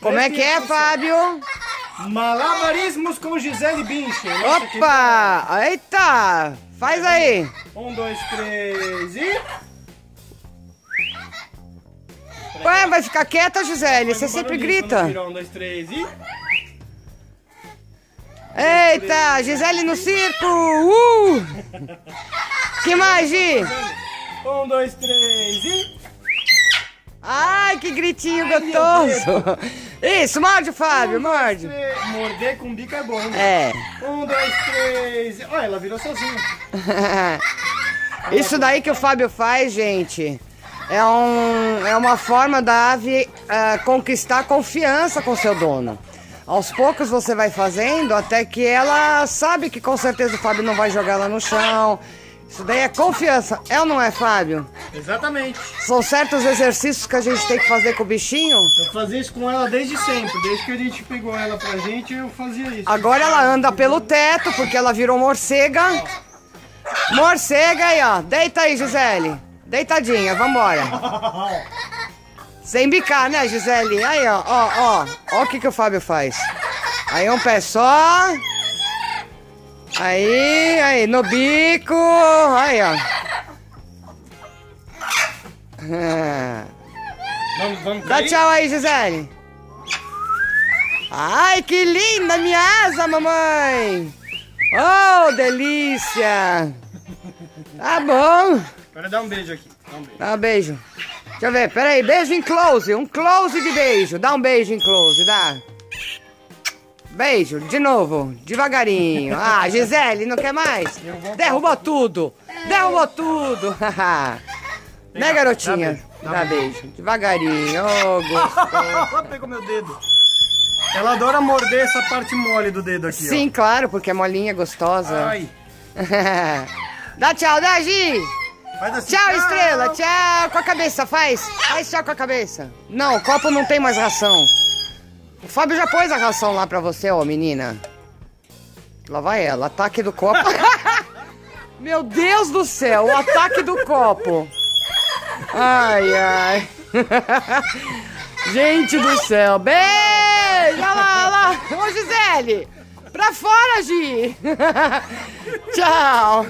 Como é que é, Fábio? Malabarismos com Gisele Bündchen. Opa! Eita! Faz aí! 1, 2, 3 e... Ué, vai ficar quieta, Gisele? Você sempre grita. Tirar 1, 2, 3 e... Eita! Gisele no circo! Que mais, Gi? 1, 2, 3 e... Ai, que gritinho gostoso! Isso, morde, Fábio, morde! 1, 2, 3. Morder com bico é bom, né? É. 1, 2, 3. Olha, ela virou sozinha. Isso daí que o Fábio faz, gente, é uma forma da ave conquistar confiança com seu dono. Aos poucos você vai fazendo até que ela sabe que com certeza o Fábio não vai jogar ela no chão. Isso daí é confiança, é ou não é, Fábio? Exatamente. São certos exercícios que a gente tem que fazer com o bichinho? Eu fazia isso com ela desde sempre, desde que a gente pegou ela pra gente, eu fazia isso. Agora ela anda pelo teto, porque ela virou morcega. Morcega aí, ó. Deita aí, Gisele. Deitadinha, vambora. Sem bicar, né, Gisele? Aí, ó, ó, ó. Ó o que o Fábio faz. Aí um pé só... Aí, aí, no bico, aí, ó. Vamos dá tchau aí, Gisele. Ai, que linda minha asa, mamãe. Oh, delícia. Tá bom. Agora dá um beijo aqui. Dá um beijo. Deixa eu ver, peraí, beijo em close. Um close de beijo. Dá um beijo em close, dá. Beijo, de novo, devagarinho. Ah, Gisele, não quer mais? Derrubou tudo, derrubou tudo. Né, garotinha? Dá beijo, devagarinho. Oh, gostoso. Ela pegou meu dedo. Ela adora morder essa parte mole do dedo aqui. Sim, ó. Claro, porque é molinha, gostosa. Ai. Dá tchau, né, Gi? Faz assim, tchau, estrela, tchau. Com a cabeça, faz. Faz tchau com a cabeça. Não, o copo não tem mais ração. O Fábio já pôs a ração lá pra você, ó, menina. Lá vai ela, ataque do copo. Meu Deus do céu, o ataque do copo. Ai, ai. Gente do céu. Beijo! Olha lá, olha lá. Ô, Gisele, pra fora, Gi. Tchau.